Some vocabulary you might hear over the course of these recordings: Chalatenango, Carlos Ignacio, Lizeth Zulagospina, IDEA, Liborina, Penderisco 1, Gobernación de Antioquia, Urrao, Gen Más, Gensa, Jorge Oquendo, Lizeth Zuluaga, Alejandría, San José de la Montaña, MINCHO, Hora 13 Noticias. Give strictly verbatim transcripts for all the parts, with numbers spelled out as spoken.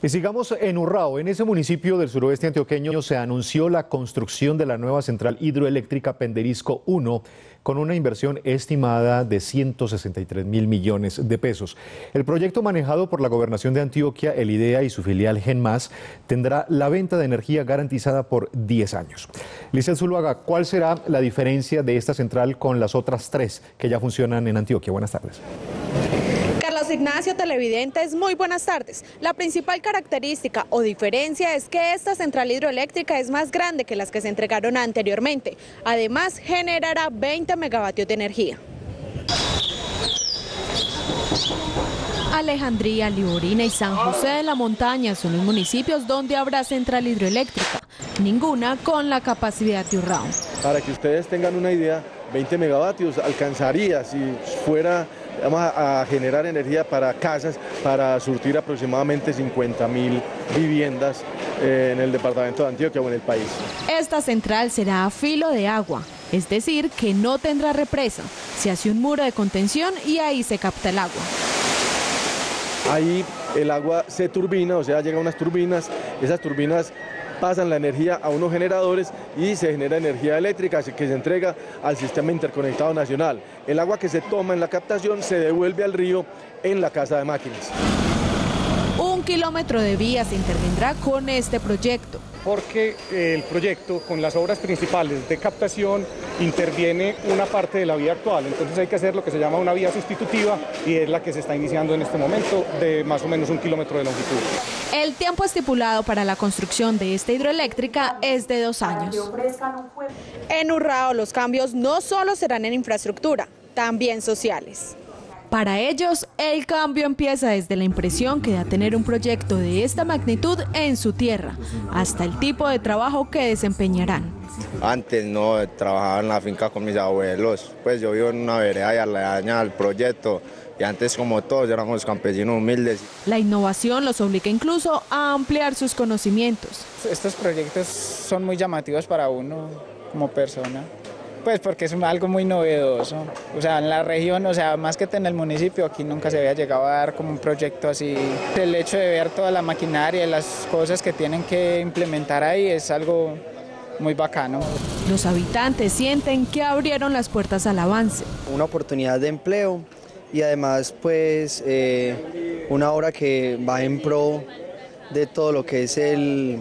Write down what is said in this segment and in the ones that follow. Y sigamos en Urrao. En ese municipio del suroeste antioqueño se anunció la construcción de la nueva central hidroeléctrica Penderisco uno con una inversión estimada de ciento sesenta y tres mil millones de pesos. El proyecto manejado por la Gobernación de Antioquia, el IDEA y su filial Gen Más tendrá la venta de energía garantizada por diez años. Lizeth Zuluaga, ¿cuál será la diferencia de esta central con las otras tres que ya funcionan en Antioquia? Buenas tardes. Carlos Ignacio, televidentes, muy buenas tardes. La principal característica o diferencia es que esta central hidroeléctrica es más grande que las que se entregaron anteriormente. Además, generará veinte megavatios de energía. Alejandría, Liborina y San José de la Montaña son los municipios donde habrá central hidroeléctrica, ninguna con la capacidad de Urrao. Para que ustedes tengan una idea, veinte megavatios alcanzaría si fuera... Vamos a generar energía para casas, para surtir aproximadamente cincuenta mil viviendas en el departamento de Antioquia o en el país. Esta central será a filo de agua, es decir, que no tendrá represa. Se hace un muro de contención y ahí se capta el agua. Ahí el agua se turbina, o sea, llegan unas turbinas, esas turbinas pasan la energía a unos generadores y se genera energía eléctrica que se entrega al sistema interconectado nacional. El agua que se toma en la captación se devuelve al río en la casa de máquinas. Un kilómetro de vía se intervendrá con este proyecto. Porque el proyecto, con las obras principales de captación, interviene una parte de la vía actual. Entonces hay que hacer lo que se llama una vía sustitutiva y es la que se está iniciando en este momento, de más o menos un kilómetro de longitud. El tiempo estipulado para la construcción de esta hidroeléctrica es de dos años. En Urrao los cambios no solo serán en infraestructura, también sociales. Para ellos, el cambio empieza desde la impresión que da tener un proyecto de esta magnitud en su tierra, hasta el tipo de trabajo que desempeñarán. Antes no, trabajaba en la finca con mis abuelos, pues yo vivo en una vereda y aledaña al proyecto, y antes como todos éramos campesinos humildes. La innovación los obliga incluso a ampliar sus conocimientos. Estos proyectos son muy llamativos para uno como persona. Pues porque es algo muy novedoso, o sea, en la región, o sea, más que en el municipio, aquí nunca se había llegado a dar como un proyecto así. El hecho de ver toda la maquinaria y las cosas que tienen que implementar ahí es algo muy bacano. Los habitantes sienten que abrieron las puertas al avance. Una oportunidad de empleo y además pues eh, una obra que va en pro de todo lo que es el,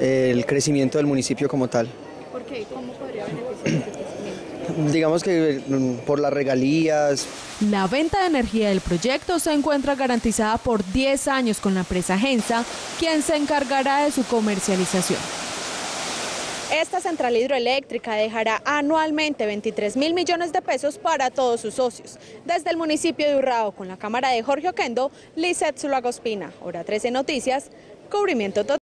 el crecimiento del municipio como tal. ¿Por qué? ¿Cómo podría beneficiar este crecimiento? Digamos que por las regalías. La venta de energía del proyecto se encuentra garantizada por diez años con la empresa Gensa, quien se encargará de su comercialización. Esta central hidroeléctrica dejará anualmente veintitrés mil millones de pesos para todos sus socios. Desde el municipio de Urrao, con la cámara de Jorge Oquendo, Lizeth Zulagospina, Hora trece Noticias, cubrimiento total.